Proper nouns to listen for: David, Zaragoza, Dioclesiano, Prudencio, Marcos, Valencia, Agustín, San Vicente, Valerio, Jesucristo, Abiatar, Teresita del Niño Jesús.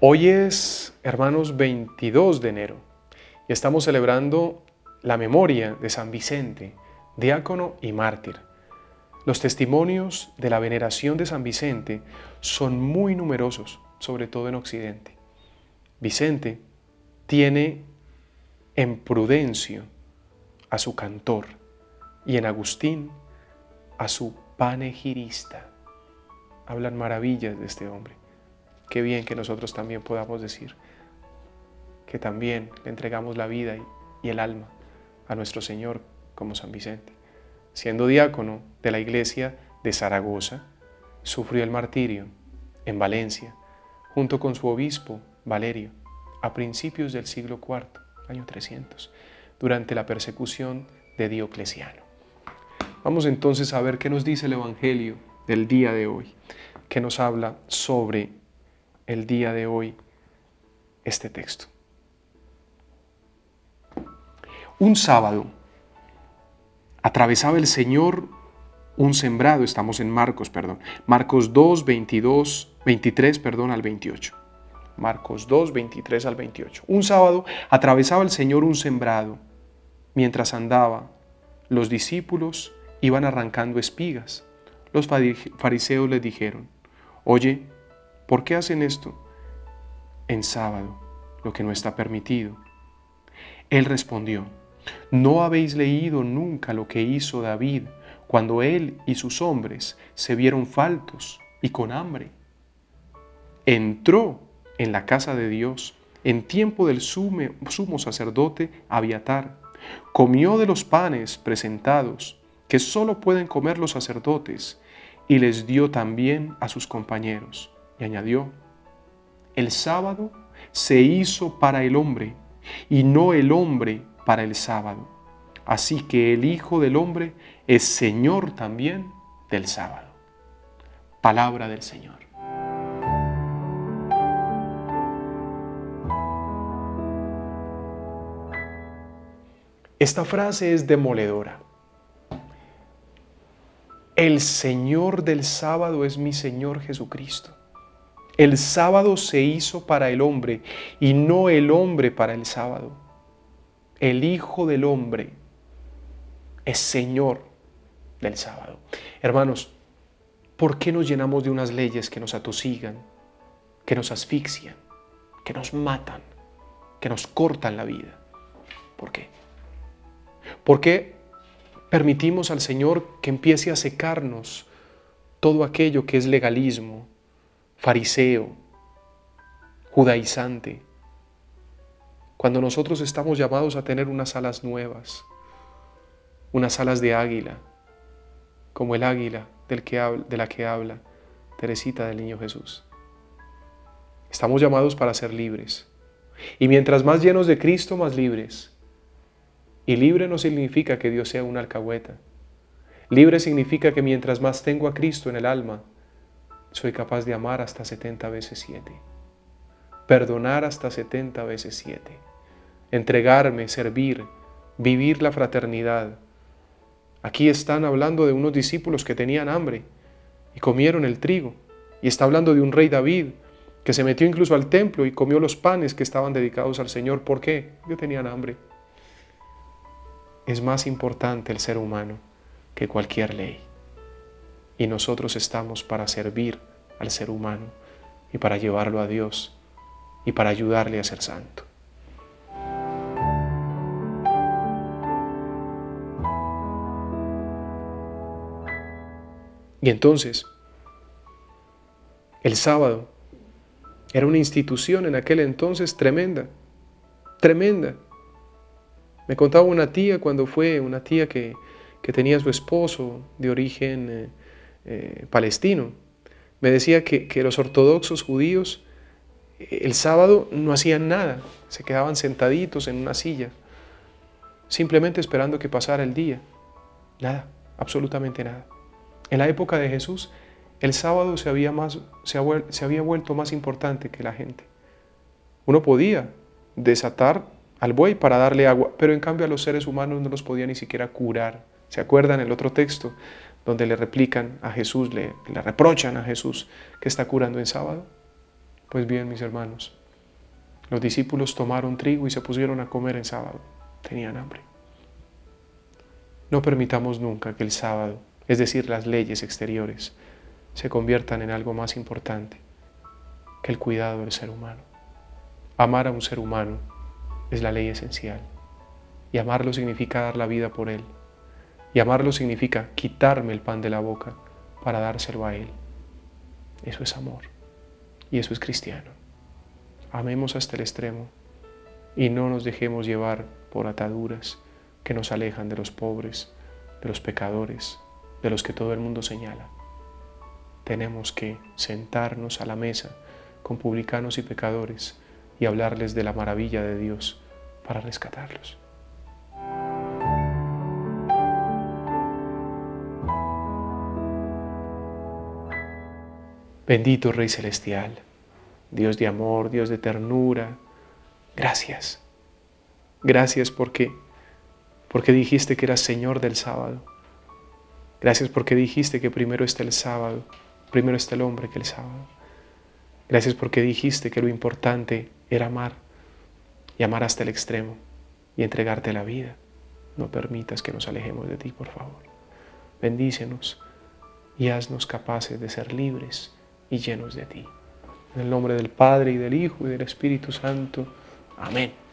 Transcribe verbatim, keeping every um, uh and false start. Hoy es, hermanos, veintidós de enero y estamos celebrando la memoria de San Vicente, diácono y mártir. Los testimonios de la veneración de San Vicente son muy numerosos, sobre todo en Occidente. Vicente tiene en Prudencio a su cantor y en Agustín a su panegirista. Hablan maravillas de este hombre. Qué bien que nosotros también podamos decir que también le entregamos la vida y el alma a nuestro Señor como San Vicente. Siendo diácono de la iglesia de Zaragoza, sufrió el martirio en Valencia, junto con su obispo Valerio, a principios del siglo cuarto, año trescientos, durante la persecución de Dioclesiano. Vamos entonces a ver qué nos dice el Evangelio del día de hoy, que nos habla sobre el día de hoy este texto. Un sábado atravesaba el Señor un sembrado, estamos en Marcos, perdón, Marcos dos, veintidós, veintitrés, perdón, al veintiocho. Marcos dos, veintitrés al veintiocho. Un sábado atravesaba el Señor un sembrado. Mientras andaba, los discípulos iban arrancando espigas. Los fariseos les dijeron: oye, ¿por qué hacen esto en sábado, lo que no está permitido? Él respondió: ¿no habéis leído nunca lo que hizo David cuando él y sus hombres se vieron faltos y con hambre? Entró en la casa de Dios en tiempo del sume, sumo sacerdote Abiatar, comió de los panes presentados que solo pueden comer los sacerdotes y les dio también a sus compañeros. Y añadió: el sábado se hizo para el hombre, y no el hombre para el sábado. Así que el Hijo del Hombre es Señor también del sábado. Palabra del Señor. Esta frase es demoledora. El Señor del sábado es mi Señor Jesucristo. El sábado se hizo para el hombre y no el hombre para el sábado. El Hijo del Hombre es Señor del sábado. Hermanos, ¿por qué nos llenamos de unas leyes que nos atosigan, que nos asfixian, que nos matan, que nos cortan la vida? ¿Por qué? ¿Por qué permitimos al Señor que empiece a secarnos todo aquello que es legalismo, fariseo, judaizante, cuando nosotros estamos llamados a tener unas alas nuevas, unas alas de águila, como el águila del que habla, de la que habla Teresita del Niño Jesús? Estamos llamados para ser libres, y mientras más llenos de Cristo, más libres. Y libre no significa que Dios sea un alcahueta. Libre significa que mientras más tengo a Cristo en el alma, soy capaz de amar hasta setenta veces siete, perdonar hasta setenta veces siete, entregarme, servir, vivir la fraternidad. Aquí están hablando de unos discípulos que tenían hambre y comieron el trigo. Y está hablando de un rey David que se metió incluso al templo y comió los panes que estaban dedicados al Señor. ¿Por qué? Porque tenían hambre. Es más importante el ser humano que cualquier ley. Y nosotros estamos para servir al ser humano y para llevarlo a Dios y para ayudarle a ser santo. Y entonces, el sábado era una institución en aquel entonces tremenda, tremenda. Me contaba una tía cuando fue, una tía que, que tenía a su esposo de origen Eh, Eh, palestino, me decía que, que los ortodoxos judíos el sábado no hacían nada, se quedaban sentaditos en una silla, simplemente esperando que pasara el día. Nada, absolutamente nada. En la época de Jesús, el sábado se había, más, se había, se había vuelto más importante que la gente. Uno podía desatar al buey para darle agua, pero en cambio a los seres humanos no los podía ni siquiera curar. ¿Se acuerdan el otro texto? Donde le replican a Jesús, le, le reprochan a Jesús que está curando en sábado. Pues bien, mis hermanos, los discípulos tomaron trigo y se pusieron a comer en sábado. Tenían hambre. No permitamos nunca que el sábado, es decir, las leyes exteriores, se conviertan en algo más importante que el cuidado del ser humano. Amar a un ser humano es la ley esencial. Y amarlo significa dar la vida por él. Y amarlo significa quitarme el pan de la boca para dárselo a él. Eso es amor. Y eso es cristiano. Amemos hasta el extremo y no nos dejemos llevar por ataduras que nos alejan de los pobres, de los pecadores, de los que todo el mundo señala. Tenemos que sentarnos a la mesa con publicanos y pecadores y hablarles de la maravilla de Dios para rescatarlos. Bendito Rey Celestial, Dios de amor, Dios de ternura, gracias. Gracias porque, porque dijiste que eras Señor del sábado. Gracias porque dijiste que primero está el sábado, primero está el hombre que el sábado. Gracias porque dijiste que lo importante era amar, y amar hasta el extremo, y entregarte la vida. No permitas que nos alejemos de ti, por favor. Bendícenos y haznos capaces de ser libres y llenos de ti. En el nombre del Padre, y del Hijo, y del Espíritu Santo. Amén.